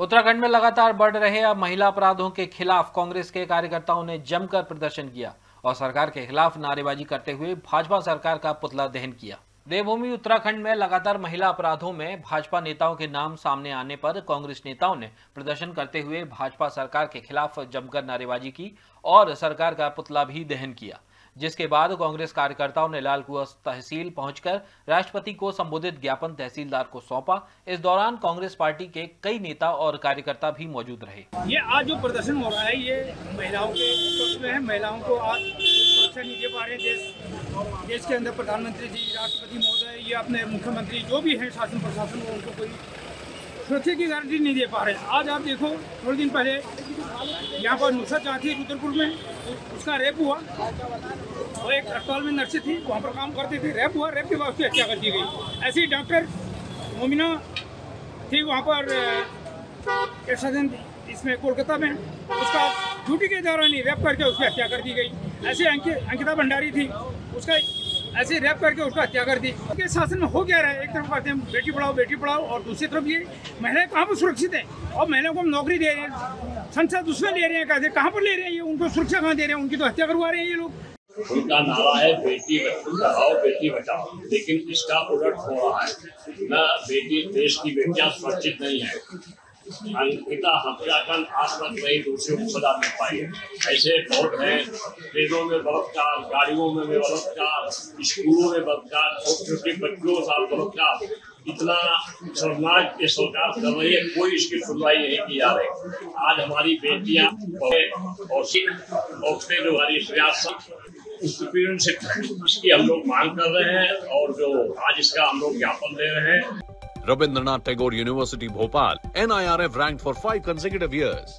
उत्तराखंड में लगातार बढ़ रहे महिला अपराधों के खिलाफ कांग्रेस के कार्यकर्ताओं ने जमकर प्रदर्शन किया और सरकार के खिलाफ नारेबाजी करते हुए भाजपा सरकार का पुतला दहन किया। देवभूमि उत्तराखंड में लगातार महिला अपराधों में भाजपा नेताओं के नाम सामने आने पर कांग्रेस नेताओं ने प्रदर्शन करते हुए भाजपा सरकार के खिलाफ जमकर नारेबाजी की और सरकार का पुतला भी दहन किया, जिसके बाद कांग्रेस कार्यकर्ताओं ने लाल कुआं तहसील पहुंचकर राष्ट्रपति को संबोधित ज्ञापन तहसीलदार को सौंपा। इस दौरान कांग्रेस पार्टी के कई नेता और कार्यकर्ता भी मौजूद रहे। ये आज जो प्रदर्शन हो रहा है ये महिलाओं के पक्ष में है। महिलाओं को आज सुरक्षा नहीं दे पा रहे देश के अंदर प्रधानमंत्री जी, राष्ट्रपति महोदय, ये अपने मुख्यमंत्री जो भी है शासन प्रशासन को, उनको कोई सुरक्षा की गारंटी नहीं दे पा रहे। आज आप देखो थोड़े दिन पहले यहाँ पर नुसरत थी रुद्रपुर में, उसका रेप हुआ। वो एक अस्पताल में नर्स थी, वहाँ पर काम करती थी, रेप हुआ, रेप के बाद उसकी हत्या कर दी गई। ऐसे ही डॉक्टर मोमिना थी, वहाँ पर इसमें कोलकाता में उसका ड्यूटी के दौरान ही रेप करके उसकी हत्या कर दी गई। ऐसे अंकिता भंडारी थी, उसका ऐसे रैप करके उसका हत्या कर दी। उनके शासन में हो क्या रहा है? एक तरफ कहते हैं बेटी पढ़ाओ और दूसरी तरफ ये महिलाएं कहाँ पर सुरक्षित हैं? और महिलाओं को हम नौकरी दे रहे हैं, संसद उसमें ले रहे हैं, कहते कहाँ पर ले रहे हैं ये, उनको सुरक्षा कहाँ दे रहे हैं? उनकी तो हत्या करवा रहे हैं ये लोग। उनका नारा है बेटी पढ़ाओ बेटी बचाओ, लेकिन इसका उलट हो रहा है न। बेटी देश की बेटियाँ सुरक्षित नहीं है। अंकिता हत्याकांड आज तक नहीं दोषियों को सजा मिल पाई है। ऐसे बहुत हैं, ट्रेनों में बलात्कार, गाड़ियों में बलात्कार, स्कूलों में बलात्कार, छोटे छोटे बच्चों का बलात्कार, इतना शर्मनाक की सरकार कर रही है, कोई इसकी सुनवाई नहीं की जा रही। आज हमारी बेटियां और जो हमारी सियासत इसकी हम लोग मांग कर रहे हैं और जो आज इसका हम लोग ज्ञापन दे रहे हैं। Ravindra Nath Tagore University, Bhopal, NIRF ranked for 5 consecutive years.